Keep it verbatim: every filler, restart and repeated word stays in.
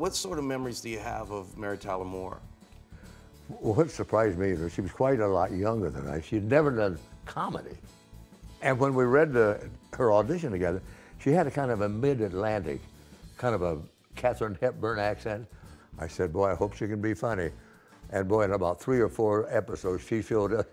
What sort of memories do you have of Mary Tyler Moore? What surprised me is she was quite a lot younger than I. She had never done comedy. And when we read the, her audition together, she had a kind of a mid-Atlantic, kind of a Katharine Hepburn accent. I said, boy, I hope she can be funny. And boy, in about three or four episodes, she filled up.